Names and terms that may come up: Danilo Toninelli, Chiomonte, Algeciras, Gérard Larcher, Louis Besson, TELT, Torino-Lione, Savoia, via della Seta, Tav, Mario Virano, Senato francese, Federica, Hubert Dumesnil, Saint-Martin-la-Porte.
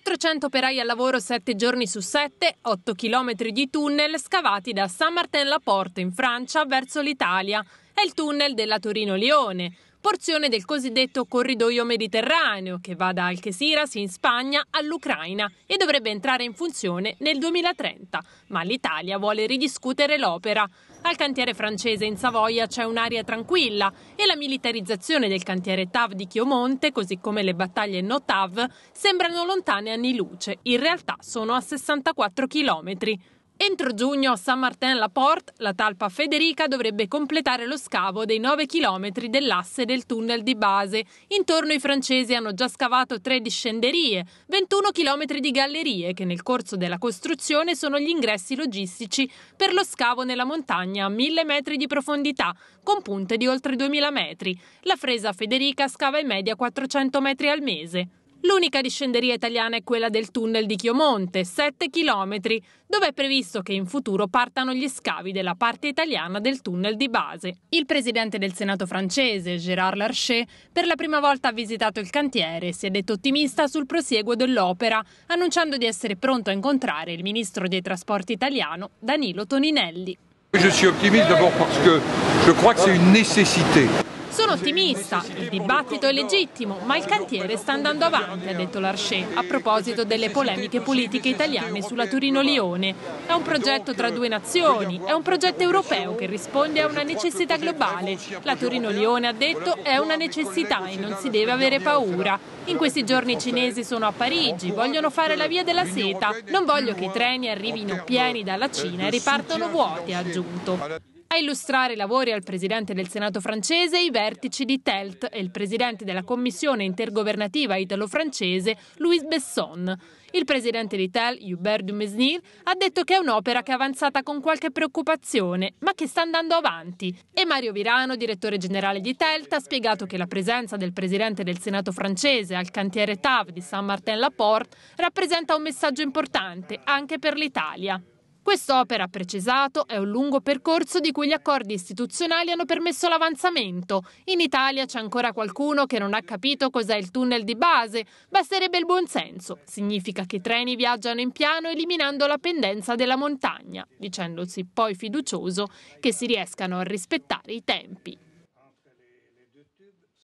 400 operai al lavoro 7 giorni su 7, 8 chilometri di tunnel scavati da Saint-Martin-la-Porte in Francia verso l'Italia. È il tunnel della Torino-Lione, porzione del cosiddetto corridoio mediterraneo che va da Algeciras in Spagna all'Ucraina e dovrebbe entrare in funzione nel 2030, ma l'Italia vuole ridiscutere l'opera. Al cantiere francese in Savoia c'è un'area tranquilla e la militarizzazione del cantiere Tav di Chiomonte, così come le battaglie no Tav, sembrano lontane anni luce, in realtà sono a 64 chilometri. Entro giugno a Saint-Martin-la-Porte la talpa Federica dovrebbe completare lo scavo dei 9 chilometri dell'asse del tunnel di base. Intorno i francesi hanno già scavato 3 discenderie, 21 chilometri di gallerie che nel corso della costruzione sono gli ingressi logistici per lo scavo nella montagna a 1000 metri di profondità, con punte di oltre 2000 metri. La fresa Federica scava in media 400 metri al mese. L'unica discenderia italiana è quella del tunnel di Chiomonte, 7 chilometri, dove è previsto che in futuro partano gli scavi della parte italiana del tunnel di base. Il presidente del Senato francese, Gérard Larcher, per la prima volta ha visitato il cantiere e si è detto ottimista sul prosieguo dell'opera, annunciando di essere pronto a incontrare il ministro dei trasporti italiano, Danilo Toninelli. Je suis optimiste d'abord parce que je crois que c'est une nécessité. Sono ottimista, il dibattito è legittimo, ma il cantiere sta andando avanti, ha detto Larcher, a proposito delle polemiche politiche italiane sulla Torino-Lione. È un progetto tra due nazioni, è un progetto europeo che risponde a una necessità globale. La Torino-Lione, ha detto, è una necessità e non si deve avere paura. In questi giorni i cinesi sono a Parigi, vogliono fare la via della seta. Non voglio che i treni arrivino pieni dalla Cina e ripartano vuoti, ha aggiunto. A illustrare i lavori al presidente del Senato francese i vertici di TELT e il presidente della commissione intergovernativa italo-francese Louis Besson. Il presidente di TELT, Hubert Dumesnil, ha detto che è un'opera che è avanzata con qualche preoccupazione, ma che sta andando avanti. E Mario Virano, direttore generale di TELT, ha spiegato che la presenza del presidente del Senato francese al cantiere Tav di Saint-Martin-la-Porte rappresenta un messaggio importante anche per l'Italia. Quest'opera, ha precisato, è un lungo percorso di cui gli accordi istituzionali hanno permesso l'avanzamento. In Italia c'è ancora qualcuno che non ha capito cos'è il tunnel di base. Basterebbe il buonsenso. Significa che i treni viaggiano in piano eliminando la pendenza della montagna, dicendosi poi fiducioso che si riescano a rispettare i tempi.